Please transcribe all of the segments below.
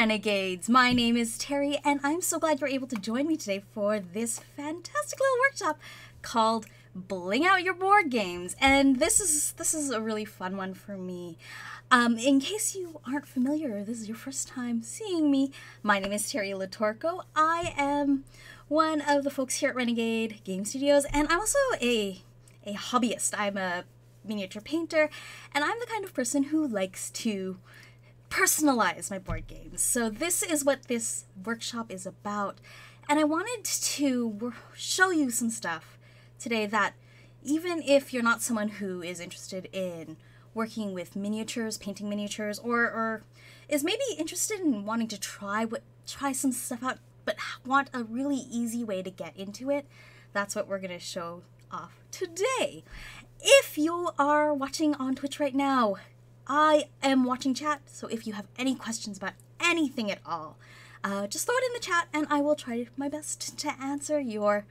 Renegades! My name is Terry, and I'm so glad you're able to join me today for this fantastic little workshop called Bling Out Your Board Games. And this is a really fun one for me. In case you aren't familiar, or this is your first time seeing me, my name is Terry Litorco. I am one of the folks here at Renegade Game Studios, and I'm also a hobbyist. I'm a miniature painter, and I'm the kind of person who likes to personalize my board games. So this is what this workshop is about, and I wanted to show you some stuff today that, even if you're not someone who is interested in working with miniatures, painting miniatures, or is maybe interested in wanting to try some stuff out but want a really easy way to get into it, that's what we're going to show off today. If you are watching on Twitch right now, I am watching chat, so if you have any questions about anything at all, just throw it in the chat and I will try my best to answer your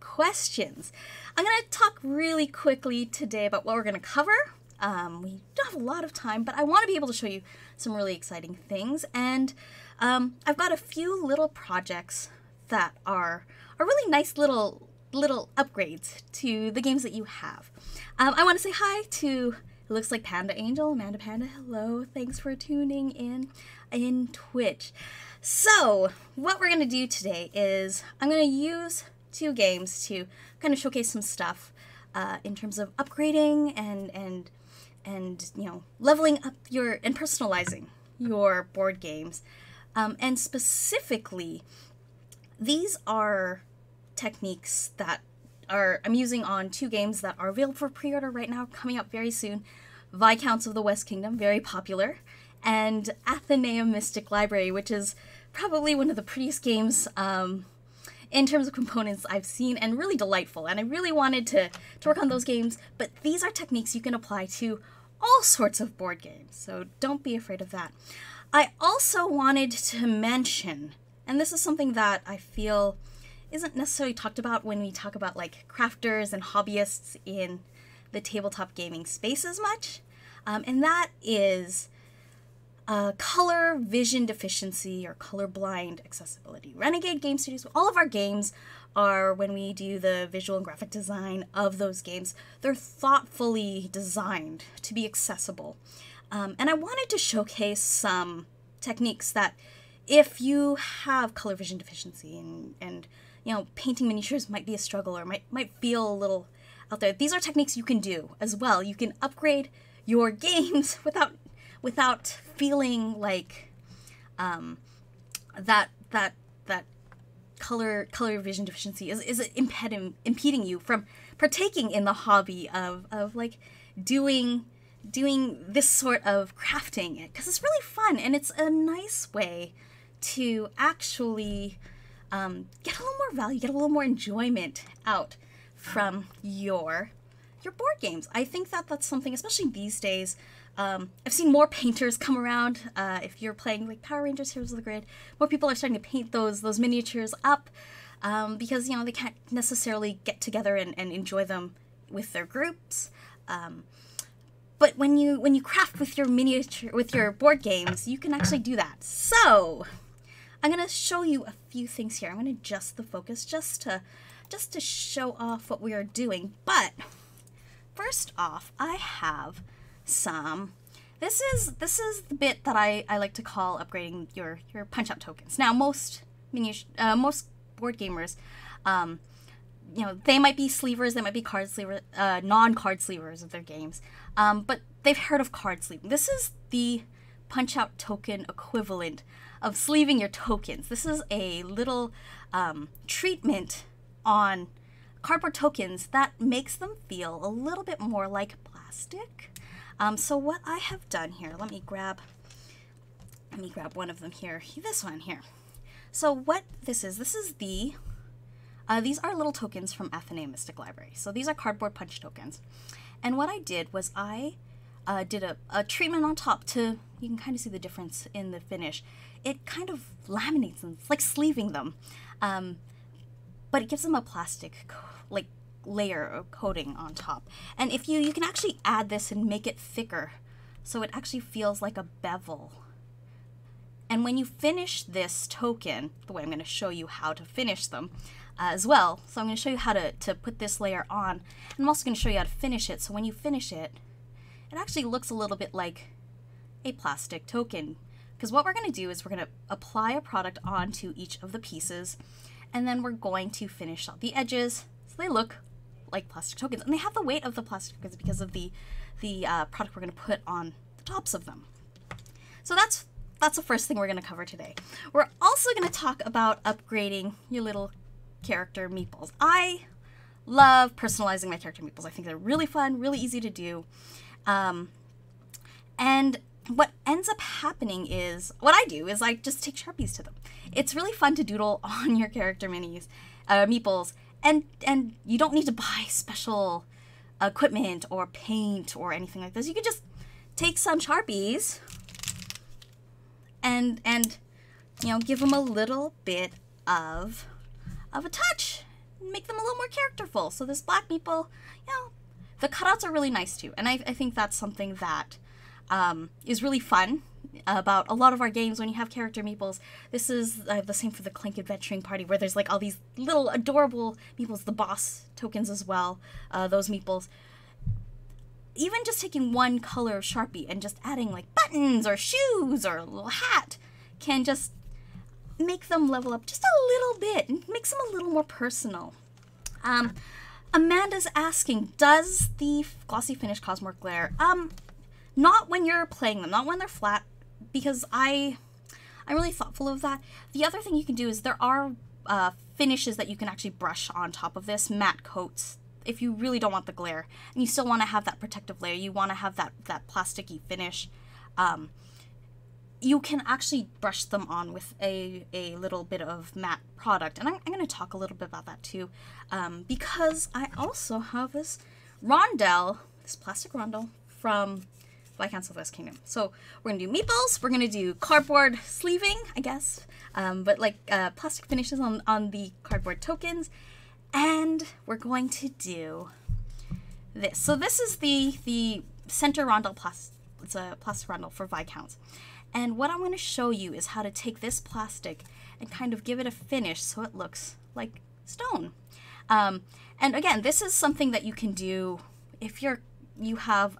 questions. I'm going to talk really quickly today about what we're going to cover. We don't have a lot of time, but I want to be able to show you some really exciting things, and I've got a few little projects that are really nice little upgrades to the games that you have. I want to say hi to, it looks like Panda Angel, Amanda Panda, hello, thanks for tuning in Twitch. So what we're going to do today is I'm going to use two games to kind of showcase some stuff in terms of upgrading and you know, leveling up your and personalizing your board games. And specifically, these are techniques that I'm using on two games that are available for pre-order right now, coming up very soon. Viscounts of the West Kingdom, very popular, and Athenaeum Mystic Library, which is probably one of the prettiest games in terms of components I've seen, and really delightful. And I really wanted to work on those games, but these are techniques you can apply to all sorts of board games, so don't be afraid of that. I also wanted to mention, and this is something that I feel isn't necessarily talked about when we talk about like crafters and hobbyists in the tabletop gaming space as much, and that is color vision deficiency or colorblind accessibility. Renegade Game Studios, all of our games are, when we do the visual and graphic design of those games, they're thoughtfully designed to be accessible. And I wanted to showcase some techniques that, if you have color vision deficiency and you know, painting miniatures might be a struggle or might feel a little out there, these are techniques you can do as well. You can upgrade your games without feeling like that color vision deficiency is impeding you from partaking in the hobby of like doing this sort of crafting, because it's really fun and it's a nice way to actually get a little more value, get a little more enjoyment out from your board games. I think that that's something, especially these days, I've seen more painters come around. If you're playing like Power Rangers Heroes of the Grid, more people are starting to paint those miniatures up because, you know, they can't necessarily get together and enjoy them with their groups. But when you craft with your board games, you can actually do that. So I'm gonna show you a few things here. I'm gonna adjust the focus just to show off what we are doing. But first off, I have some. This is the bit that I like to call upgrading your punch-out tokens. Now most board gamers, you know, they might be sleevers, they might be card sleevers, non-card sleevers of their games, but they've heard of card sleeving. This is the punch-out token equivalent of sleeving your tokens. This is a little treatment on cardboard tokens that makes them feel a little bit more like plastic. So what I have done here, let me grab one of them here, this one here. So what this is the these are little tokens from Athenaeum Mystic Library. So these are cardboard punch tokens. And what I did was I did a treatment on top to, you can kind of see the difference in the finish. It kind of laminates them, it's like sleeving them. But it gives them a plastic like layer or coating on top. And if you can actually add this and make it thicker, so it actually feels like a bevel And when you finish this token, the way I'm going to show you how to finish them as well, so I'm going to show you how to put this layer on, and I'm also going to show you how to finish it. So when you finish it, it actually looks a little bit like a plastic token, because what we're going to do is we're going to apply a product onto each of the pieces, and then we're going to finish off the edges so they look like plastic tokens, and they have the weight of the plastic tokens because of the product we're going to put on the tops of them. So that's the first thing we're going to cover today. We're also going to talk about upgrading your little character meeples. I love personalizing my character meeples. I think they're really fun, really easy to do. And what ends up happening is, what I do is I just take Sharpies to them. It's really fun to doodle on your character minis, meeples, and you don't need to buy special equipment or paint or anything like this. You can just take some Sharpies and you know, give them a little bit of a touch, make them a little more characterful. So this black meeple, you know, the cutouts are really nice too, and I think that's something that is really fun about a lot of our games when you have character meeples. This is the same for the Clank Adventuring Party, where there's like all these little adorable meeples, the boss tokens as well, those meeples. Even just taking one color of Sharpie and just adding like buttons or shoes or a little hat can just make them level up just a little bit and makes them a little more personal. Amanda's asking, does the glossy finish cause more glare? Not when you're playing them, not when they're flat, because I'm really thoughtful of that. The other thing you can do is there are finishes that you can actually brush on top of this, matte coats, if you really don't want the glare, and you still want to have that protective layer, you want to have that plasticky finish. You can actually brush them on with a little bit of matte product, and I'm going to talk a little bit about that too, because I also have this rondelle, this plastic rondelle from Viscounts of the West Kingdom. So we're going to do meeples, we're going to do cardboard sleeving, I guess, but like plastic finishes on the cardboard tokens, and we're going to do this. So this is the center rondelle, it's a plastic rondelle for Viscounts. And what I'm going to show you is how to take this plastic and kind of give it a finish so it looks like stone. And again, this is something that you can do if you have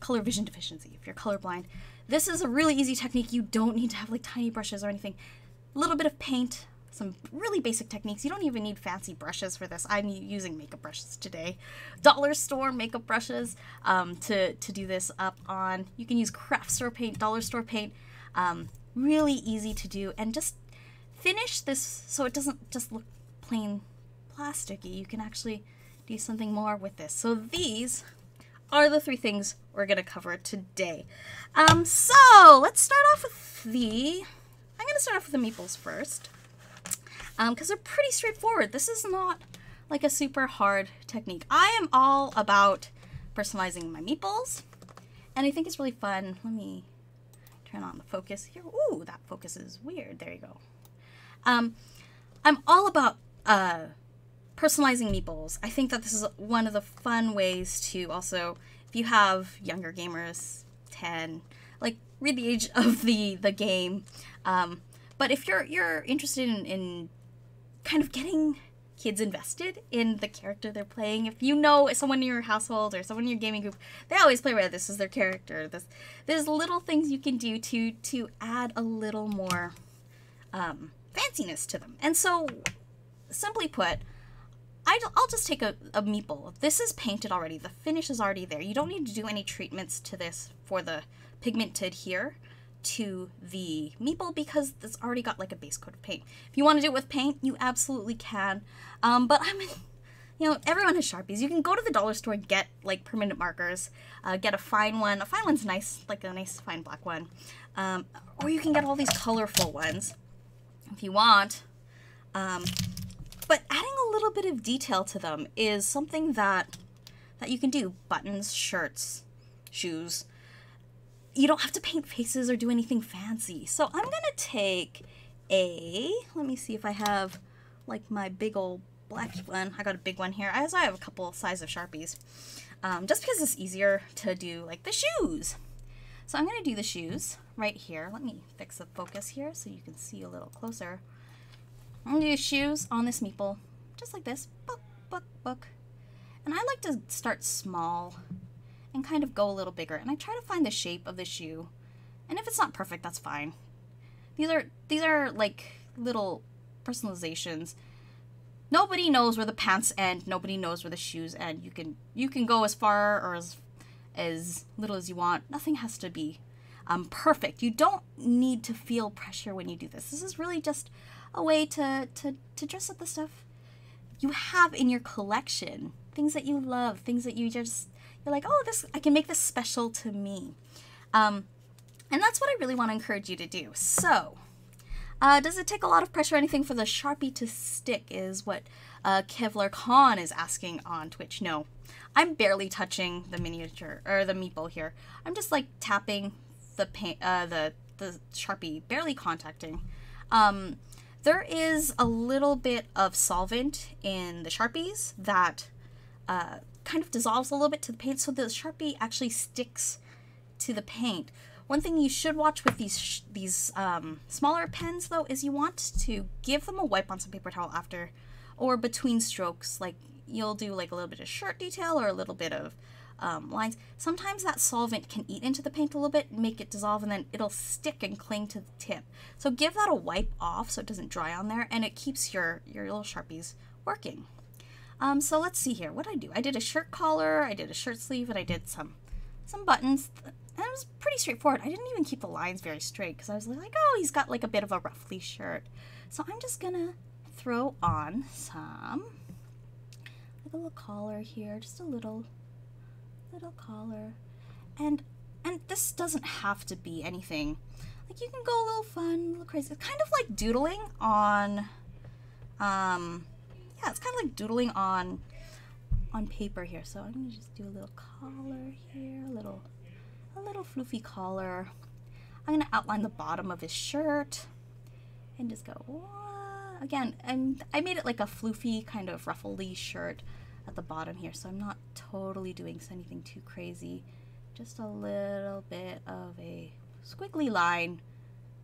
color vision deficiency, if you're colorblind. This is a really easy technique. You don't need to have like tiny brushes or anything. A little bit of paint, some really basic techniques. You don't even need fancy brushes for this. I'm using makeup brushes today. Dollar store makeup brushes to do this up on. You can use craft store paint, dollar store paint. Really easy to do. And just finish this so it doesn't just look plain plasticky. You can actually do something more with this. So these are the three things we're going to cover today. So let's start off with I'm going to start off with the meeples first, because they're pretty straightforward. This is not like a super hard technique. I am all about personalizing my meeples, and I think it's really fun. Let me turn on the focus here. Ooh, that focus is weird. There you go. I'm all about personalizing meeples. I think that this is one of the fun ways to also, if you have younger gamers, 10, like read the age of the game. But if you're interested in kind of getting kids invested in the character they're playing, if you know someone in your household or someone in your gaming group, they always play where this is their character. There's little things you can do to add a little more fanciness to them. And so, simply put, I'll just take a meeple. This is painted already. The finish is already there. You don't need to do any treatments to this for the pigment to adhere to the meeple because it's already got like a base coat of paint. If you want to do it with paint, you absolutely can. But I mean, you know, everyone has Sharpies. You can go to the dollar store and get like permanent markers. Get a fine one. A fine one's nice, like a nice fine black one. Or you can get all these colorful ones if you want. But adding a little bit of detail to them is something that you can do. Buttons, shirts, shoes. You don't have to paint faces or do anything fancy. So I'm going to take let me see if I have like my big old black one. I got a big one here. I also have a couple sizes of Sharpies. Just because it's easier to do like the shoes. So I'm going to do the shoes right here. Let me fix the focus here so you can see a little closer. I'm going to do shoes on this meeple, just like this. Book, book, book. And I like to start small and kind of go a little bigger. And I try to find the shape of the shoe. And if it's not perfect, that's fine. These are like little personalizations. Nobody knows where the pants end. Nobody knows where the shoes end. You can go as far or as little as you want. Nothing has to be perfect. You don't need to feel pressure when you do this. This is really just a way to dress up the stuff you have in your collection. Things that you love. Things that you're like, oh, this, I can make this special to me. And that's what I really want to encourage you to do. So, does it take a lot of pressure or anything for the Sharpie to stick is what Kevlar Khan is asking on Twitch. No, I'm barely touching the miniature or the meeple here. I'm just like tapping the paint, the Sharpie, barely contacting. There is a little bit of solvent in the Sharpies that kind of dissolves a little bit to the paint, so the Sharpie actually sticks to the paint. One thing you should watch with these smaller pens, though, is you want to give them a wipe on some paper towel after or between strokes. Like, you'll do like a little bit of shirt detail or a little bit of lines. Sometimes that solvent can eat into the paint a little bit, make it dissolve, and then it'll stick and cling to the tip. So give that a wipe off so it doesn't dry on there, and it keeps your little Sharpies working. So let's see here. What did I do? I did a shirt collar, I did a shirt sleeve, and I did some buttons. And it was pretty straightforward. I didn't even keep the lines very straight because I was like, oh, he's got like a bit of a ruffly shirt. So I'm just gonna throw on some, like a little collar here, just a little collar. And this doesn't have to be anything. Like, you can go a little fun, a little crazy. It's kind of like doodling on, yeah, it's kind of like doodling on paper here. So I'm gonna just do a little collar here, a little floofy collar. I'm gonna outline the bottom of his shirt and just go, whoa. Again, and I made it like a floofy kind of ruffly shirt at the bottom here, so I'm not totally doing anything too crazy. Just a little bit of a squiggly line.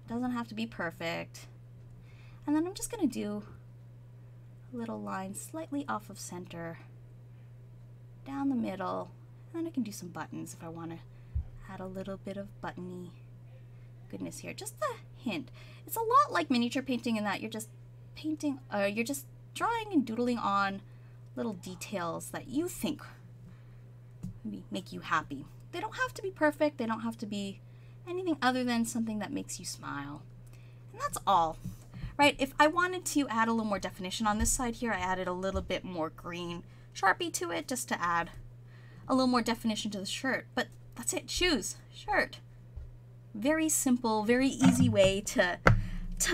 Doesn't have to be perfect. And then I'm just gonna do a little line slightly off of center, down the middle, and then I can do some buttons if I wanna add a little bit of buttony goodness here. Just a hint. It's a lot like miniature painting in that you're just painting, you're just drawing and doodling on little details that you think make you happy. They don't have to be perfect. They don't have to be anything other than something that makes you smile. And that's all, right? If I wanted to add a little more definition on this side here, I added a little bit more green Sharpie to it just to add a little more definition to the shirt. But that's it. Shoes, shirt. Very simple, very easy way to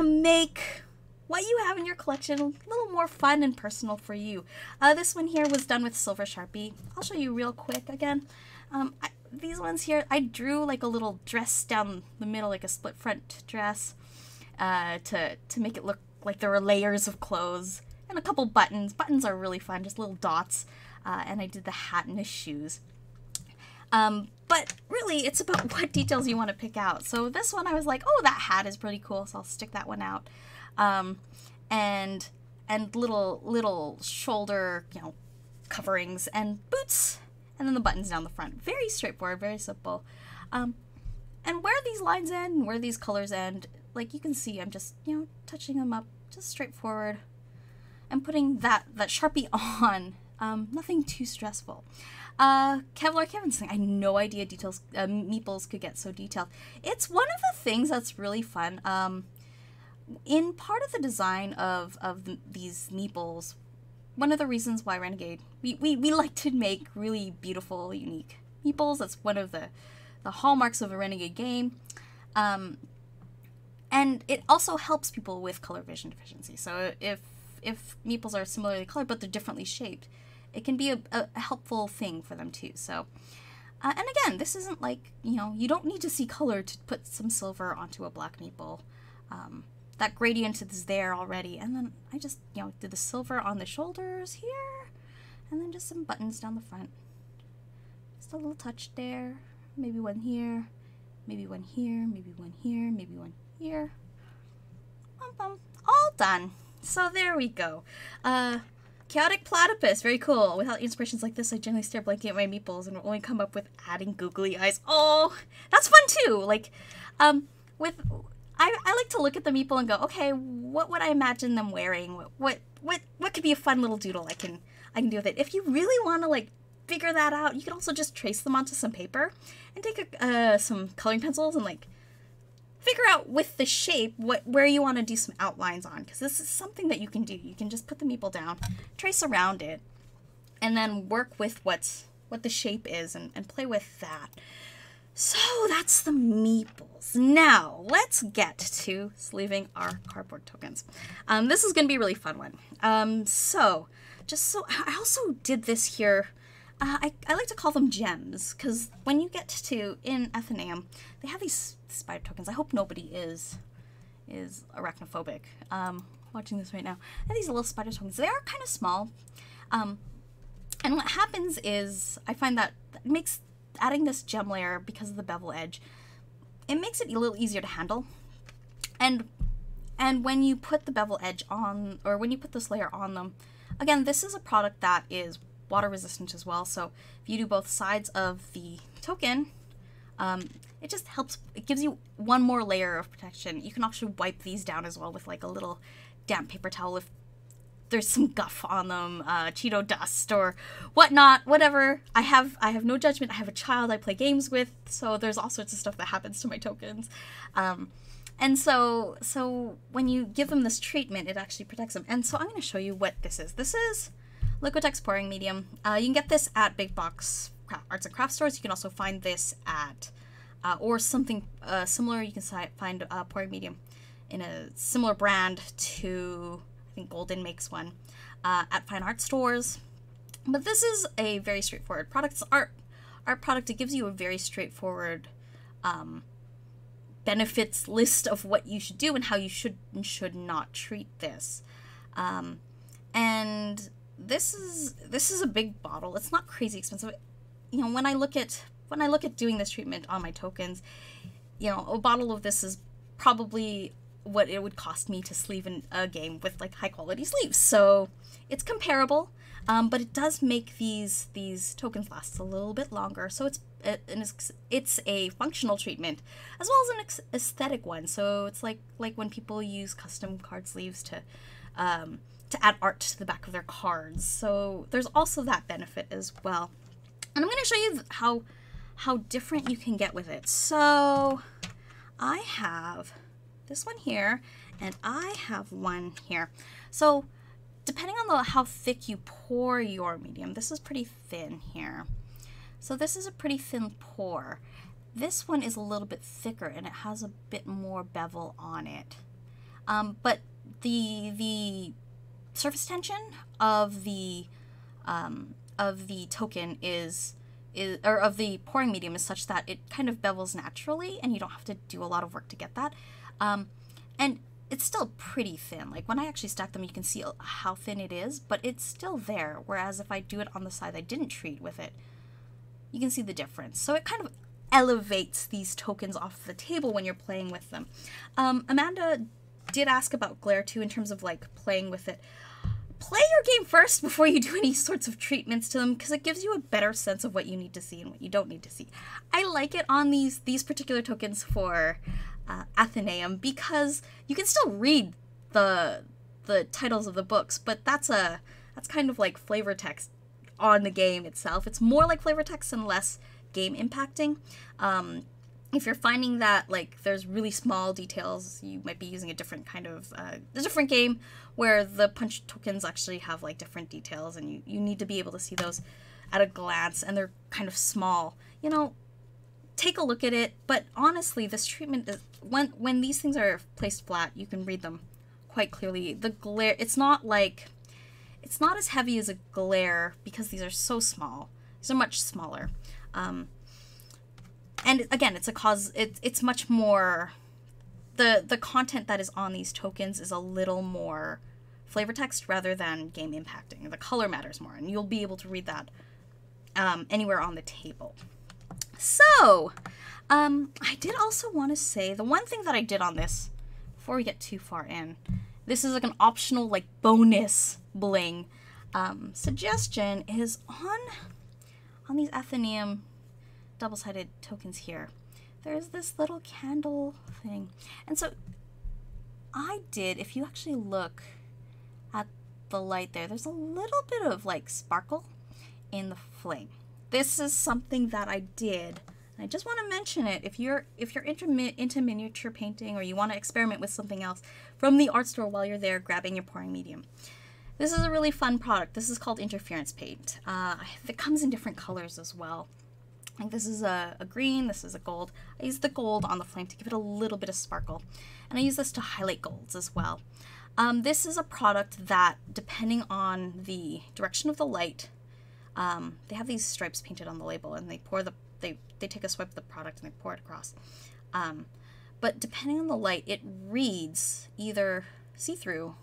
make what you have in your collection a little more fun and personal for you. This one here was done with silver Sharpie. I'll show you real quick again. These ones here, I drew like a little dress down the middle, like a split front dress, to make it look like there were layers of clothes and a couple buttons. Buttons are really fun, just little dots. And I did the hat and the shoes. But really, it's about what details you want to pick out. So this one, I was like, oh, that hat is pretty cool, so I'll stick that one out. And little shoulder, you know, coverings and boots, and then the buttons down the front. Very straightforward, very simple. And where these lines end, where these colors end, like you can see, I'm just, you know, touching them up, just straightforward, and putting that Sharpie on. Nothing too stressful. Kevlar Kevin's thing. I had no idea details, meeples could get so detailed. It's one of the things that's really fun. In part of the design of these meeples, one of the reasons why Renegade, we like to make really beautiful, unique meeples. That's one of the hallmarks of a Renegade game. And it also helps people with color vision deficiency. So if meeples are similarly colored, but they're differently shaped, it can be a helpful thing for them too. So, and again, this isn't like, you know, you don't need to see color to put some silver onto a black meeple. That gradient is there already. And then I just, you know, did the silver on the shoulders here, and then just some buttons down the front. Just a little touch there, maybe one here, Maybe one here, maybe one here, maybe one here. All done. So there we go. Chaotic Platypus, very cool. Without inspirations like this, I generally stare blankly at my meeples and will only come up with adding googly eyes. Oh, that's fun too. Like, I like to look at the meeple and go, okay, what would I imagine them wearing? What could be a fun little doodle I can do with it? If you really want to like figure that out, you can also just trace them onto some paper and take some coloring pencils and like figure out with the shape where you want to do some outlines on, because this is something that you can do. You can just put the meeple down, trace around it, and then work with what the shape is and play with that. So that's the meeples. Now let's get to sleeving our cardboard tokens. This is going to be a really fun one. So I also did this here. I like to call them gems, because when you get to in Athenaeum, they have these spider tokens. I hope nobody is arachnophobic watching this right now. And these little spider tokens, they are kind of small, and what happens is I find that it makes adding this gem layer, because of the bevel edge, it makes it a little easier to handle. And when you put the bevel edge on, or when you put this layer on them, again, this is a product that is water resistant as well, so if you do both sides of the token, it just helps. It gives you one more layer of protection. You can actually wipe these down as well with like a little damp paper towel if there's some guff on them, Cheeto dust or whatnot, whatever. I have no judgment. I have a child I play games with, so there's all sorts of stuff that happens to my tokens. And so when you give them this treatment, it actually protects them. And so I'm going to show you what this is. This is Liquitex Pouring Medium. You can get this at big box arts and crafts stores. You can also find this at, or something similar. You can find pouring medium in a similar brand to, I think Golden makes one, at fine art stores. But this is a very straightforward product. It's art product. It gives you a very straightforward benefits list of what you should do and how you should and should not treat this. And this is a big bottle. It's not crazy expensive. You know, when I look at doing this treatment on my tokens, you know, a bottle of this is probably what it would cost me to sleeve in a game with like high quality sleeves, so it's comparable, but it does make these tokens last a little bit longer, so it's a functional treatment as well as an aesthetic one. So it's like when people use custom card sleeves to add art to the back of their cards, so there's also that benefit as well. And I'm going to show you how different you can get with it. So I have this one here, and I have one here. So depending on how thick you pour your medium, this is pretty thin here. So this is a pretty thin pour. This one is a little bit thicker, and it has a bit more bevel on it. But the surface tension of the token or of the pouring medium is such that it kind of bevels naturally, and you don't have to do a lot of work to get that. And it's still pretty thin. Like when I actually stack them, you can see how thin it is, but it's still there. Whereas if I do it on the side I didn't treat with it, you can see the difference. So it kind of elevates these tokens off the table when you're playing with them. Amanda did ask about glare too, in terms of like playing with it. Play your game first before you do any sorts of treatments to them, because it gives you a better sense of what you need to see and what you don't need to see. I like it on these particular tokens for Athenaeum, because you can still read the titles of the books, but that's kind of like flavor text on the game itself. It's more like flavor text and less game impacting. If you're finding that like there's really small details, you might be using a different kind of a different game where the punch tokens actually have like different details, and you need to be able to see those at a glance, and they're kind of small. You know, take a look at it. But honestly, this treatment is when these things are placed flat, you can read them quite clearly. The glare, it's not as heavy as a glare, because these are so small. These are much smaller. And again, it's much more, the content that is on these tokens is a little more flavor text rather than game impacting. The color matters more, and you'll be able to read that anywhere on the table. So, I did also want to say, the one thing that I did on this, before we get too far in, this is like an optional, like, bonus bling suggestion, is on these Athenaeum double-sided tokens here, there's this little candle thing. And so I did, if you actually look at the light there, there's a little bit of like sparkle in the flame. This is something that I did. I just want to mention it. If you're into miniature painting, or you want to experiment with something else from the art store while you're there grabbing your pouring medium, this is a really fun product. This is called Interference Paint. It comes in different colors as well. Like this is a green, this is a gold. I use the gold on the flame to give it a little bit of sparkle. And I use this to highlight golds as well. This is a product that, depending on the direction of the light, they have these stripes painted on the label, and they pour the, they take a swipe of the product and they pour it across. But depending on the light, it reads either see-through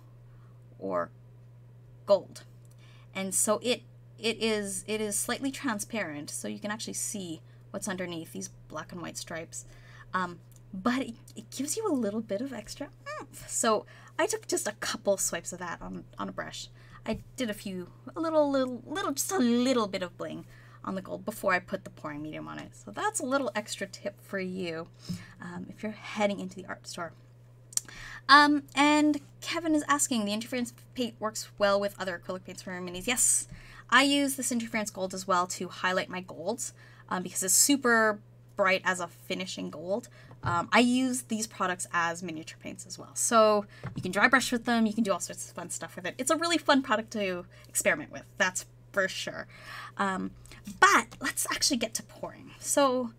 or gold. And so it is slightly transparent, so you can actually see what's underneath these black and white stripes. But it gives you a little bit of extra oomph. So I took just a couple swipes of that on a brush. I did just a little bit of bling on the gold before I put the pouring medium on it. So that's a little extra tip for you if you're heading into the art store. And Kevin is asking, the Interference Paint works well with other acrylic paints for minis. Yes, I use this Interference Gold as well to highlight my golds because it's super bright as a finishing gold. I use these products as miniature paints as well. So you can dry brush with them, you can do all sorts of fun stuff with it. It's a really fun product to experiment with, that's for sure. But let's actually get to pouring. So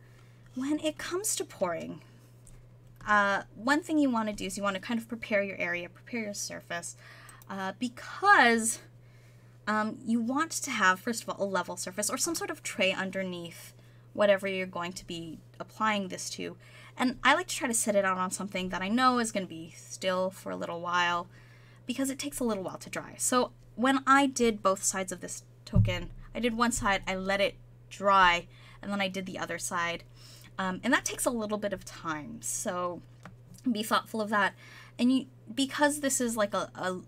when it comes to pouring, one thing you want to do is you want to kind of prepare your area, prepare your surface, because you want to have, first of all, a level surface or some sort of tray underneath whatever you're going to be applying this to. And I like to try to set it out on something that I know is going to be still for a little while because it takes a little while to dry. So when I did both sides of this token, I did one side, I let it dry, and then I did the other side. And that takes a little bit of time, so be thoughtful of that. And you, because this is like a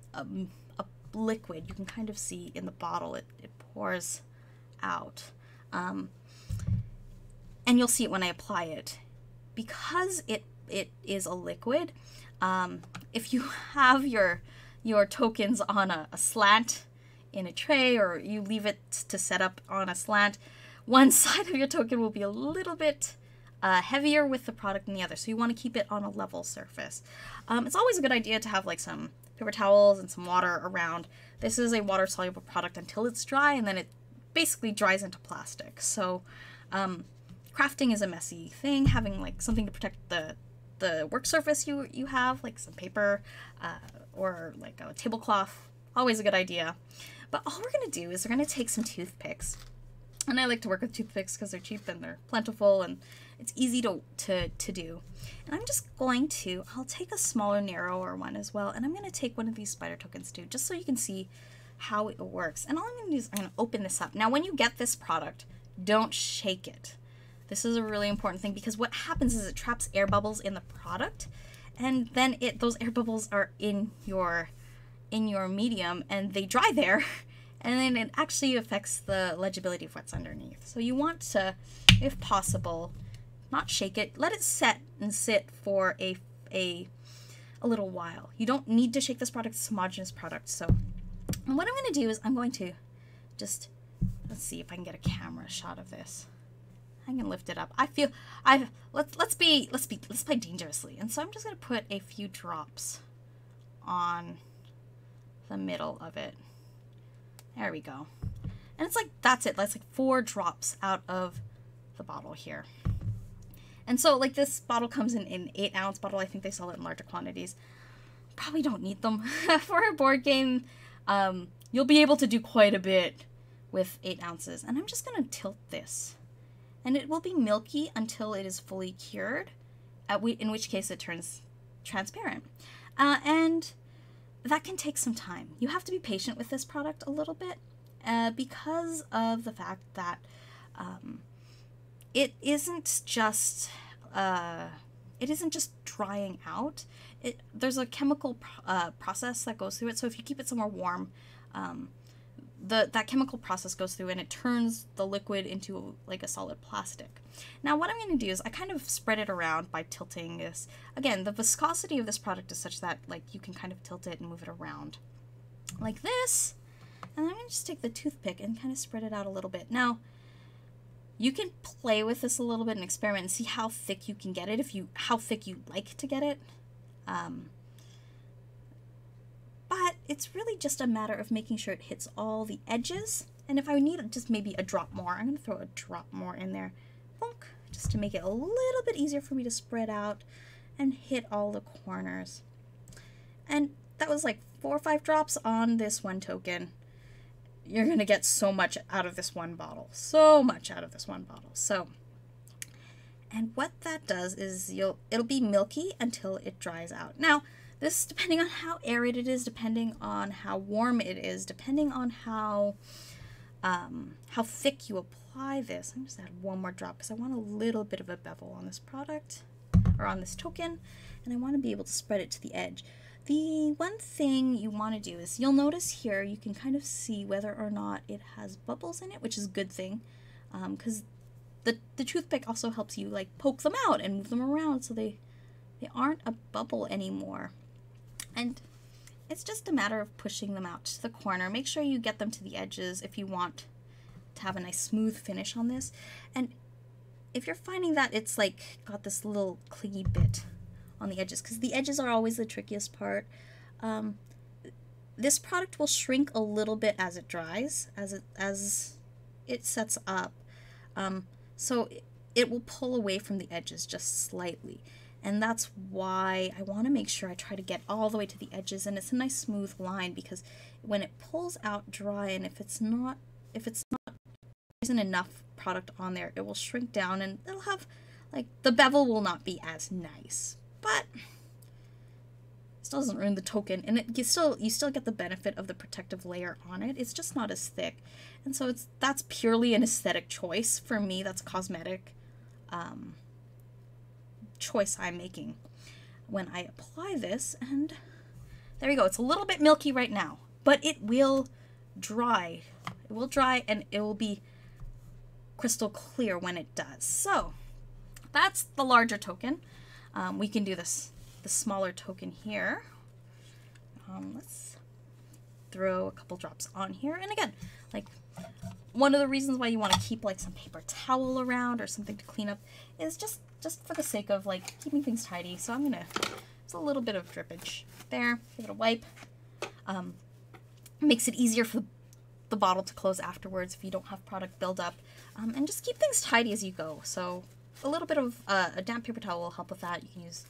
liquid, you can kind of see in the bottle it pours out. And you'll see it when I apply it. Because it is a liquid, if you have your tokens on a slant in a tray, or you leave it to set up on a slant, one side of your token will be a little bit heavier with the product than the other, so you want to keep it on a level surface. It's always a good idea to have like some paper towels and some water around. This is a water-soluble product until it's dry, and then it basically dries into plastic. So crafting is a messy thing. Having like something to protect the work surface you have, like some paper or like a tablecloth, always a good idea. But all we're gonna do is we're gonna take some toothpicks. And I like to work with toothpicks because they're cheap and they're plentiful and it's easy to do. And I'm just going to, I'll take a smaller, narrower one as well, and I'm going to take one of these spider tokens too, just so you can see how it works. And all I'm going to do is I'm going to open this up. Now, when you get this product, don't shake it. This is a really important thing because what happens is it traps air bubbles in the product, and then those air bubbles are in your medium, and they dry there. And then it actually affects the legibility of what's underneath. So you want to, if possible, not shake it. Let it set and sit for a little while. You don't need to shake this product. It's a homogeneous product. So, and what I'm going to do is I'm going to just, let's see if I can get a camera shot of this. I can lift it up. I feel, let's play dangerously. And so I'm just going to put a few drops on the middle of it. There we go. And it's like, that's it. That's like 4 drops out of the bottle here. And so like this bottle comes in an 8-ounce bottle. I think they sell it in larger quantities. Probably don't need them. For a board game, you'll be able to do quite a bit with 8 ounces. And I'm just going to tilt this. And it will be milky until it is fully cured, in which case it turns transparent. And that can take some time. You have to be patient with this product a little bit because of the fact that it isn't just drying out. There's a chemical process that goes through it. So if you keep it somewhere warm, that chemical process goes through and it turns the liquid into like a solid plastic. Now what I'm going to do is I kind of spread it around by tilting this. Again, the viscosity of this product is such that like you can kind of tilt it and move it around like this. And I'm going to just take the toothpick and kind of spread it out a little bit. Now you can play with this a little bit and experiment and see how thick you can get it, how thick you like to get it. But it's really just a matter of making sure it hits all the edges. And if I need just maybe a drop more, I'm going to throw a drop more in there, bonk, just to make it a little bit easier for me to spread out and hit all the corners. And that was like 4 or 5 drops on this one token. You're going to get so much out of this one bottle, so much out of this one bottle. So, and what that does is it'll be milky until it dries out. Now, this, depending on how arid it is, depending on how warm it is, depending on how thick you apply this. I'm just add one more drop because I want a little bit of a bevel on this product or on this token, and I want to be able to spread it to the edge. The one thing you want to do is you'll notice here you can kind of see whether or not it has bubbles in it, which is a good thing because the toothpick also helps you like poke them out and move them around so they aren't a bubble anymore. And it's just a matter of pushing them out to the corner. Make sure you get them to the edges if you want to have a nice smooth finish on this. And if you're finding that it's like got this little clingy bit on the edges, because the edges are always the trickiest part. This product will shrink a little bit as it dries, as it sets up. So it will pull away from the edges just slightly. And that's why I want to make sure I try to get all the way to the edges, and it's a nice smooth line, because when it pulls out dry, and if there isn't enough product on there, it will shrink down and it'll have like the bevel will not be as nice, but it still doesn't ruin the token, and you still get the benefit of the protective layer on it. It's just not as thick, and so that's purely an aesthetic choice for me. That's cosmetic. Choice I'm making when I apply this, and there you go. It's a little bit milky right now, but it will dry. It will dry and it will be crystal clear when it does. So that's the larger token. We can do the smaller token here. Let's throw a couple drops on here. And again, like one of the reasons why you want to keep like some paper towel around or something to clean up is just for the sake of like keeping things tidy. So I'm gonna, it's a little bit of drippage there, give it a wipe. Makes it easier for the bottle to close afterwards if you don't have product buildup, and just keep things tidy as you go. So a little bit of a damp paper towel will help with that. You can use,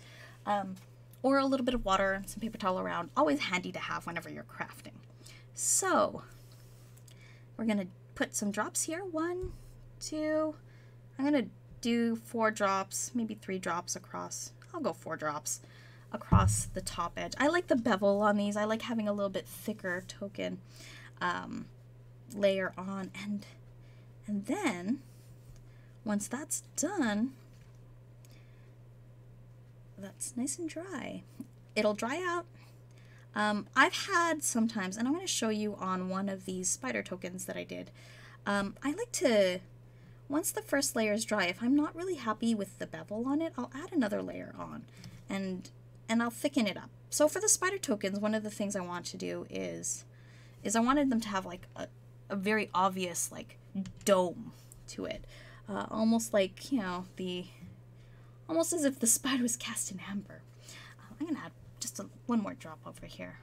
or a little bit of water and some paper towel around, always handy to have whenever you're crafting. So we're gonna put some drops here, 1, 2, I'm gonna do 4 drops, maybe 3 drops across. I'll go 4 drops across the top edge. I like the bevel on these. I like having a little bit thicker token layer on, and then once that's done, that's nice and dry. It'll dry out. I've had sometimes, and I'm going to show you on one of these spider tokens that I did. I like to, once the first layer is dry, if I'm not really happy with the bevel on it, I'll add another layer on, and I'll thicken it up. So for the spider tokens, one of the things I want to do is I wanted them to have like a very obvious like dome to it, almost like, you know, almost as if the spider was cast in amber. I'm gonna add just one more drop over here.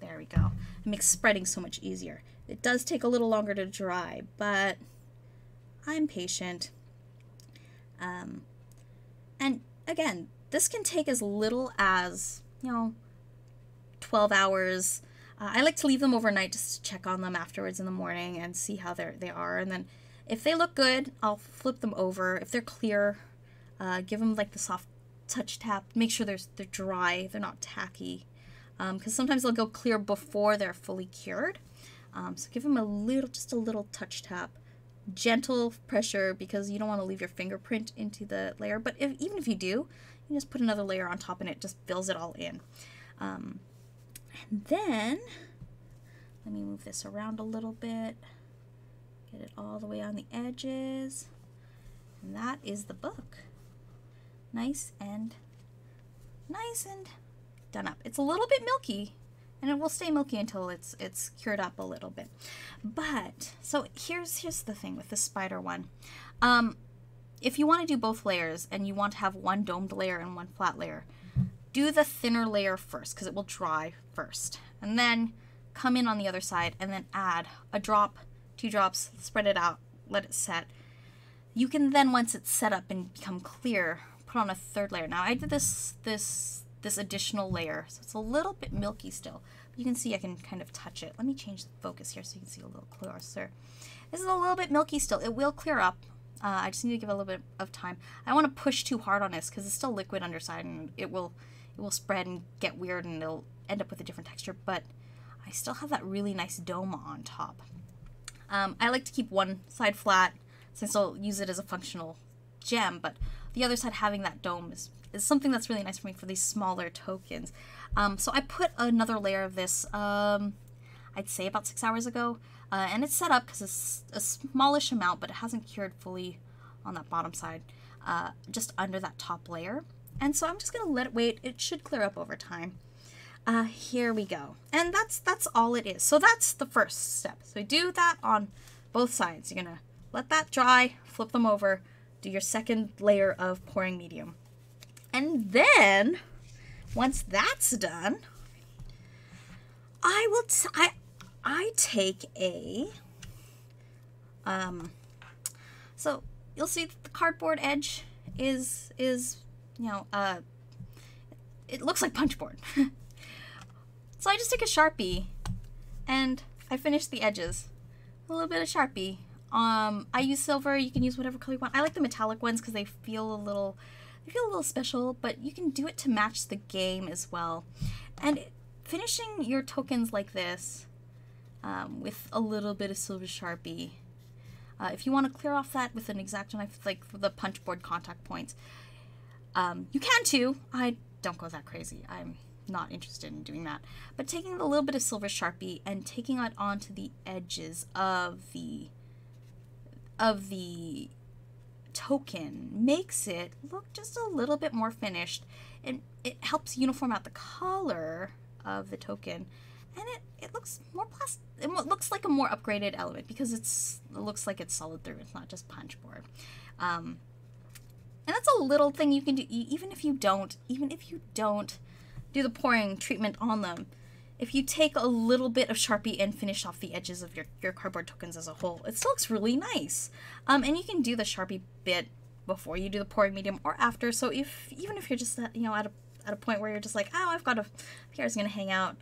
There we go. It makes spreading so much easier. It does take a little longer to dry, but I'm patient. And again, this can take as little as, you know, 12 hours. I like to leave them overnight just to check on them afterwards in the morning and see how they are. And then if they look good, I'll flip them over. If they're clear, give them like the soft touch tap. Make sure they're dry, they're not tacky. Because sometimes they'll go clear before they're fully cured. So give them just a little touch tap gentle pressure because you don't want to leave your fingerprint into the layer. But if, even if you do, you can just put another layer on top and it just fills it all in. And then, let me move this around a little bit. Get it all the way on the edges. And that is the book. Nice and done up. It's a little bit milky, and it will stay milky until it's cured up a little bit. But so here's the thing with the spider one. If you want to do both layers and you want to have one domed layer and one flat layer, do the thinner layer first because it will dry first, and then come in on the other side and then add a drop, 2 drops, spread it out, let it set. You can then, once it's set up and become clear, put on a third layer. Now I did this additional layer, so it's a little bit milky still. You can see I can kind of touch it. Let me change the focus here so you can see a little closer. This is a little bit milky still. It will clear up. I just need to give it a little bit of time. I don't want to push too hard on this because it's still liquid underside, and it will spread and get weird, and it'll end up with a different texture. But I still have that really nice dome on top. I like to keep one side flat since I'll use it as a functional gem, but the other side having that dome is something that's really nice for me for these smaller tokens. So I put another layer of this, I'd say about 6 hours ago, and it's set up because it's a smallish amount, but it hasn't cured fully on that bottom side, just under that top layer. And so I'm just gonna let it wait. It should clear up over time. Here we go. And that's all it is. So that's the first step. So do that on both sides. You're gonna let that dry, flip them over, do your second layer of pouring medium. And then, once that's done, I take a, so you'll see that the cardboard edge is, you know, it looks like punch board. So I just took a Sharpie and I finished the edges. A little bit of Sharpie. I use silver. You can use whatever color you want. I like the metallic ones because they feel a little... I feel a little special, but you can do it to match the game as well. And finishing your tokens like this with a little bit of silver Sharpie, if you want to clear off that with an X-Acto knife, like for the punch board contact points, you can too. I don't go that crazy. I'm not interested in doing that. But taking a little bit of silver Sharpie and taking it onto the edges of the token makes it look just a little bit more finished, and it helps uniform out the color of the token, and it looks more plastic. It looks like a more upgraded element because it looks like it's solid through. It's not just punch board. And that's a little thing you can do even if you don't do the pouring treatment on them. If you take a little bit of Sharpie and finish off the edges of your cardboard tokens as a whole, it still looks really nice. And you can do the Sharpie bit before you do the pouring medium or after. So even if you're just at a point where you're just like, oh, I've got a here's gonna hang out.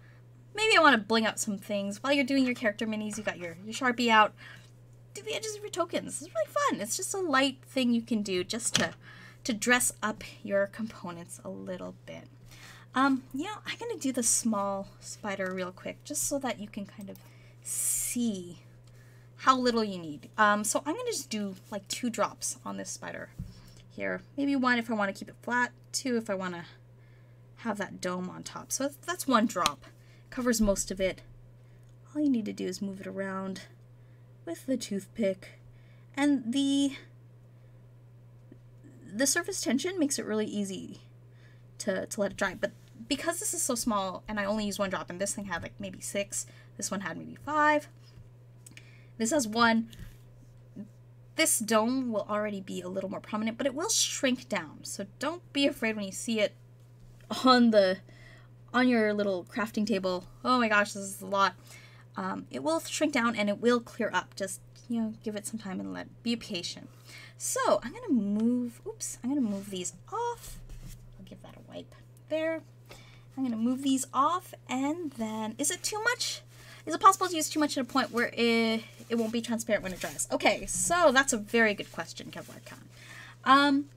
Maybe I want to bling out some things while you're doing your character minis. You got your Sharpie out. Do the edges of your tokens. It's really fun. It's just a light thing you can do just to dress up your components a little bit. You know, I'm gonna do the small spider real quick, just so that you can kind of see how little you need. So I'm gonna just do like 2 drops on this spider here. Maybe 1 if I want to keep it flat, 2 if I want to have that dome on top. So that's 1 drop, covers most of it. All you need to do is move it around with the toothpick, and the surface tension makes it really easy to let it dry. But because this is so small and I only use 1 drop, and this thing had like maybe 6, this one had maybe 5, this has 1, this dome will already be a little more prominent, but it will shrink down. So don't be afraid when you see it on your little crafting table, oh my gosh, this is a lot. It will shrink down and it will clear up. Just, you know, give it some time and be patient. So I'm gonna move, oops, I'm gonna move these off. Give that a wipe there. I'm going to move these off, and then is it too much? Is it possible to use too much at a point where it won't be transparent when it dries? Okay, so that's a very good question, Kevlar Khan.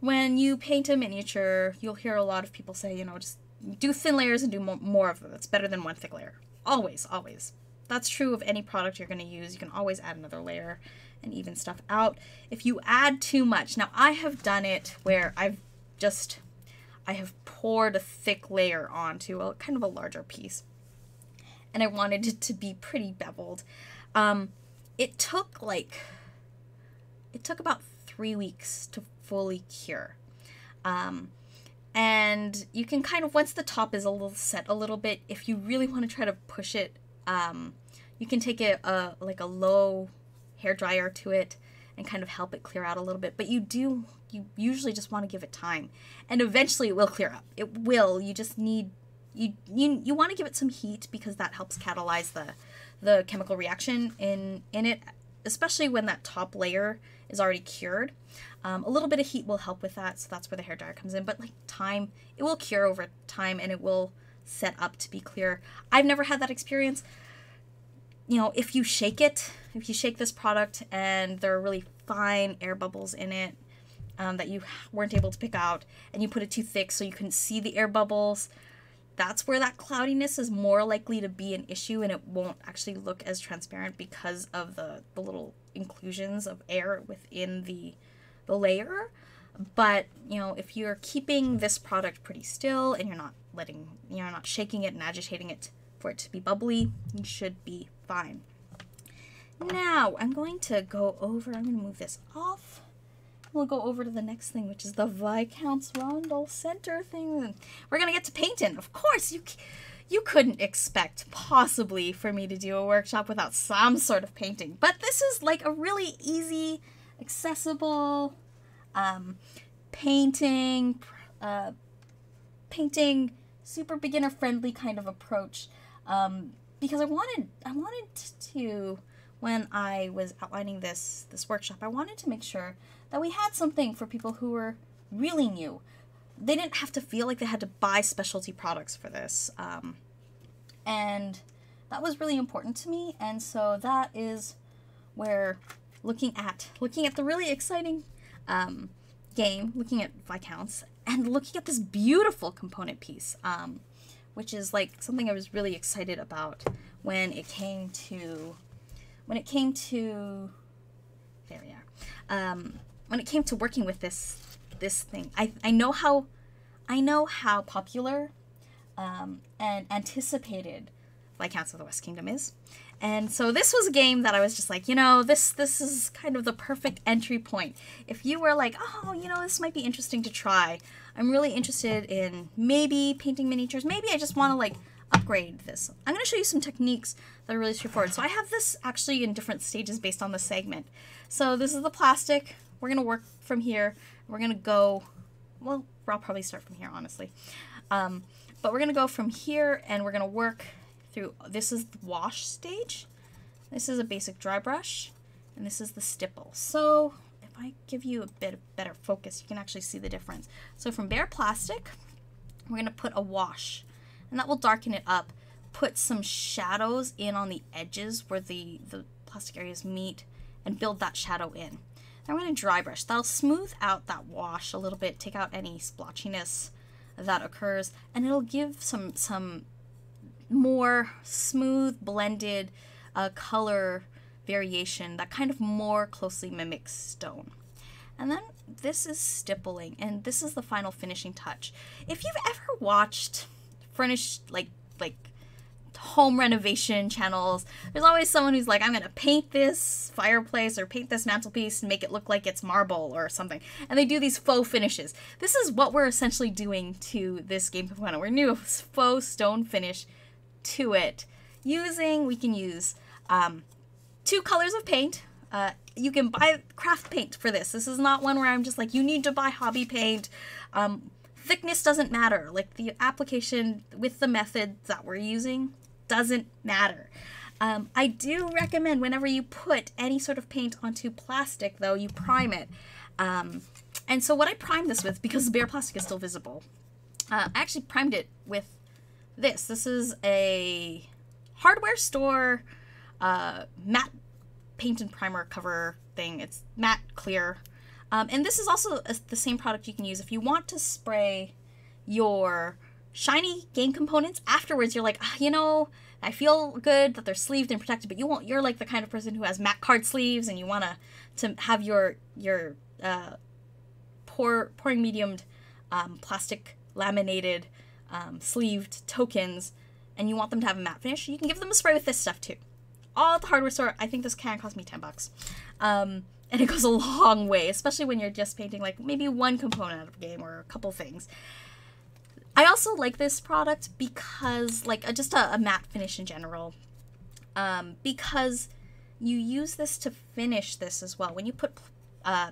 When you paint a miniature, you'll hear a lot of people say, you know, just do thin layers and do more of them. It's better than 1 thick layer. Always, always. That's true of any product you're going to use. You can always add another layer and even stuff out if you add too much. Now, I have done it where I have poured a thick layer onto a kind of a larger piece, and I wanted it to be pretty beveled. It took about 3 weeks to fully cure. And you can kind of, once the top is a little set a little bit, if you really want to try to push it, you can take like a low hairdryer to it and kind of help it clear out a little bit. But you usually just want to give it time, and eventually it will clear up. It will. You just need, you want to give it some heat, because that helps catalyze the chemical reaction in it, especially when that top layer is already cured. A little bit of heat will help with that, so that's where the hair dryer comes in. But like time, it will cure over time, and it will set up to be clear. I've never had that experience. You know, if you shake it, if you shake this product and there are really fine air bubbles in it that you weren't able to pick out, and you put it too thick so you couldn't see the air bubbles, that's where that cloudiness is more likely to be an issue, and it won't actually look as transparent because of the little inclusions of air within the layer. But, you know, if you're keeping this product pretty still and you're not shaking it and agitating it for it to be bubbly, you should be fine. Now, I'm going to move this off. We'll go over to the next thing, which is the Viscounts Rondel Center thing. We're going to get to painting. Of course, you couldn't expect possibly for me to do a workshop without some sort of painting. But this is like a really easy, accessible painting, super beginner-friendly kind of approach. Because I wanted to, when I was outlining this workshop, I wanted to make sure that we had something for people who were really new. They didn't have to feel like they had to buy specialty products for this. And that was really important to me. And so that is where looking at the really exciting game, looking at Viscounts, and looking at this beautiful component piece, which is like something I was really excited about when it came to, there we are. When it came to working with this thing, I know how popular and anticipated Viscounts of the West Kingdom is, and so this was a game that I was just like, you know, this is kind of the perfect entry point. If you were like, oh, you know, this might be interesting to try. I'm really interested in maybe painting miniatures. Maybe I just want to like upgrade this. I'm going to show you some techniques that are really straightforward. So I have this actually in different stages based on the segment. So this is the plastic. We're going to work from here. We're going to go, well, I'll probably start from here, honestly. But we're going to go from here, and we're going to work through, this is the wash stage. This is a basic dry brush, and this is the stipple. So if I give you a bit of better focus, you can actually see the difference. So from bare plastic, we're going to put a wash, and that will darken it up, put some shadows in on the edges where the plastic areas meet, and build that shadow in. I'm going to dry brush. That'll smooth out that wash a little bit, take out any splotchiness that occurs, and it'll give some more smooth, blended color variation that kind of more closely mimics stone. And then this is stippling, and this is the final finishing touch. If you've ever watched furnished, like home renovation channels, there's always someone who's like, I'm gonna paint this fireplace or paint this mantelpiece and make it look like it's marble or something, and they do these faux finishes. This is what we're essentially doing to this game component. We're new faux stone finish to it. We can use two colors of paint. You can buy craft paint for this. This is not one where I'm just like, you need to buy hobby paint. Thickness doesn't matter. Like, the application with the method that we're using doesn't matter. I do recommend whenever you put any sort of paint onto plastic, though, you prime it. And so what I primed this with, because the bare plastic is still visible, I actually primed it with this. This is a hardware store matte paint and primer cover thing. It's matte clear. And this is also the same product you can use if you want to spray your shiny game components afterwards. You're like, oh, you know, I feel good that they're sleeved and protected, but you won't. You're like the kind of person who has matte card sleeves, and you wanna have your pouring mediumed plastic laminated sleeved tokens, and you want them to have a matte finish. You can give them a spray with this stuff too. All at the hardware store. I think this can cost me $10, and it goes a long way, especially when you're just painting like maybe one component of a game or a couple things. I also like this product because, like, just a matte finish in general, because you use this to finish this as well. When you put